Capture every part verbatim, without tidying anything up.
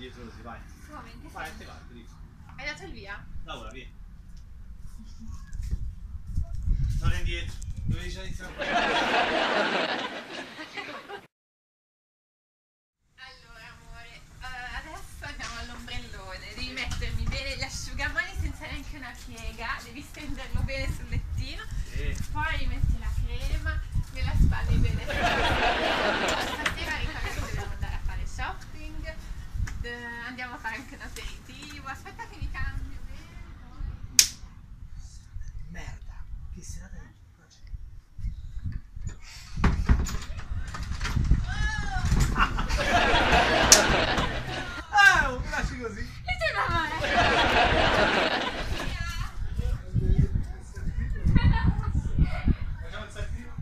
dietro così, vai. Solamente vai, vai, vai, hai dato il via? Laura, vieni. Torna indietro, dovevi già iniziare. Allora amore, uh, adesso andiamo all'ombrellone, devi mettermi bene gli asciugamani senza neanche una piega, devi stenderlo bene sul lettino, sì. Poi metti la crema, me la spalli bene. Stasera Riccardo dobbiamo andare a fare shopping, uh, andiamo a fare anche un aperitivo, aspetta che mi cambio bene. Merda. Che serata di ah, mi lasci così. E tu no, amore? Facciamo il saltino?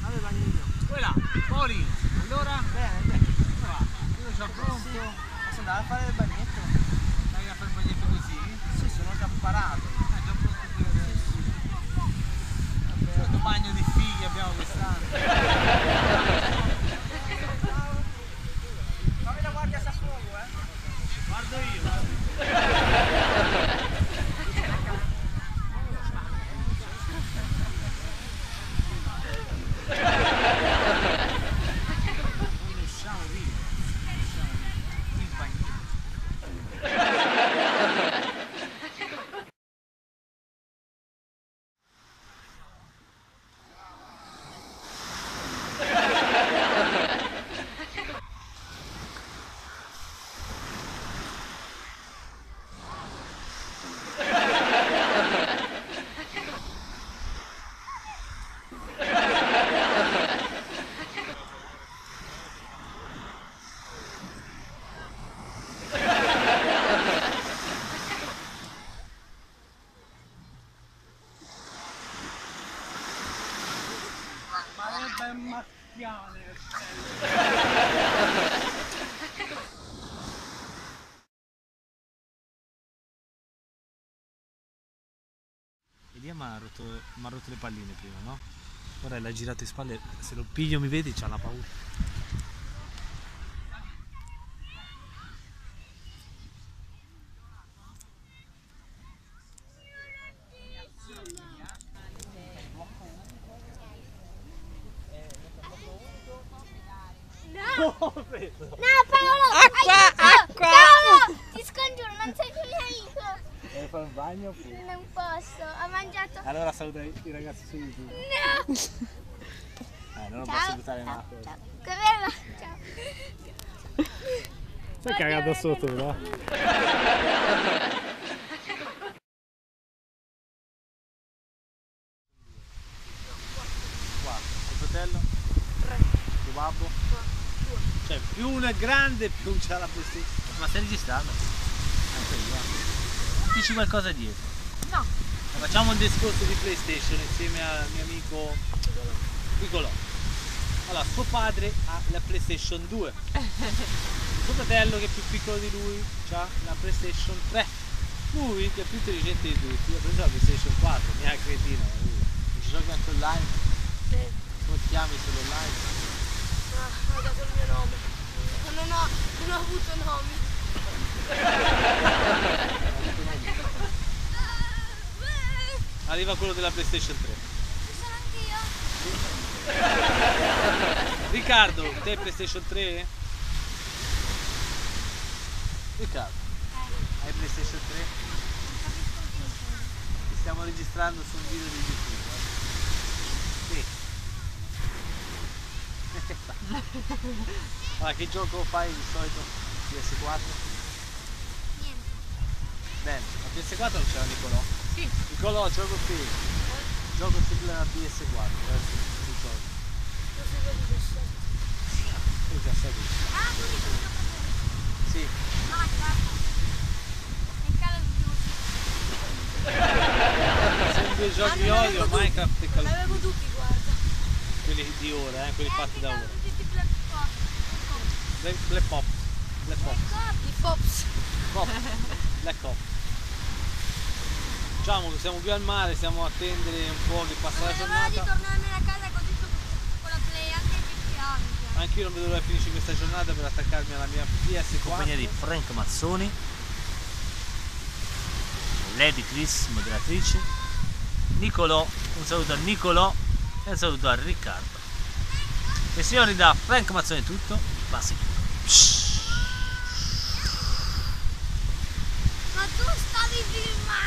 Vabbè, bagnino. Quella, fuori! Allora? Bene, bene. Va, io sono pronto. Posso andare a fare il bagnetto? Vai a fare il bagnetto così? Sì, sono già parato. È già pronto quello che adesso. Vabbè, questo bagno di figli abbiamo quest'anno. Fammi la guardia a fuoco, eh? Guardo io. Guardo. Elia mi ha rotto, rotto le palline prima, no? Ora l'ha girato in spalle, se lo piglio mi vedi c'ha la paura. No, Paolo! Acqua! Acqua! Paolo! Ti scongiuro, non sei più mio amico! Vuoi fare un bagno oppure? Non posso, ho mangiato... Allora saluta i ragazzi su YouTube! No! Eh, non lo posso salutare mai! Ciao! Come va? Ciao! Stai cagando sotto, no? Qua, tuo fratello? Tuo babbo? Cioè, più uno è grande, più c'ha la prestigio. Ma stai registrando? Anche io. Dici qualcosa dietro? No. Facciamo un discorso di PlayStation insieme al mio amico Nicolò. Allora, suo padre ha la PlayStation due. Suo fratello, che è più piccolo di lui, ha la PlayStation tre. Lui, che è più intelligente di tutti, ha preso la PlayStation quattro. Mi ha cretino. Ci giochi anche online? Sì. Come ti chiami solo online? Ah, ho dato il mio nome. Non ho, non ho avuto nomi. Arriva quello della PlayStation tre. Ci sono anch'io. Riccardo, te PlayStation tre? Riccardo, hai PlayStation tre? Ti stiamo registrando su un video di YouTube. Sì. Allora, che gioco fai di solito? P S quattro? Niente. Bene, a P S quattro non c'era Nicolò? Sì. Nicolò, gioco qui. Eh? Gioco sulla P S quattro, adesso ti gioco. Lo seguo di diciassette. diciassette. Ah, tu dici un giocatore? Sì. No, certo. Minecraft e Duty. Sono due giochi che odio, Minecraft e Call of Duty. L'avevo tutti, guarda. Quelli di ora, eh, quelli eh, fatti da ora. Black Pop. Black, black Pop. Black Pop. Black Pops. Pop. Black Pop. diciamo che siamo più al mare, stiamo a attendere un po' che passa non la giornata. Non vedo l'ora di tornarmene a casa così con la play anche P C. Anch'io non vedo l'ora di finire questa giornata per attaccarmi alla mia P S quattro. Compagnia di Frank Mazzoni, Lady Chris, moderatrice, Nicolò, un saluto a Nicolò e un saluto a Riccardo. E signori, da Frank Mazzoni è tutto, ma si chiude. Ma tu stavi filmando!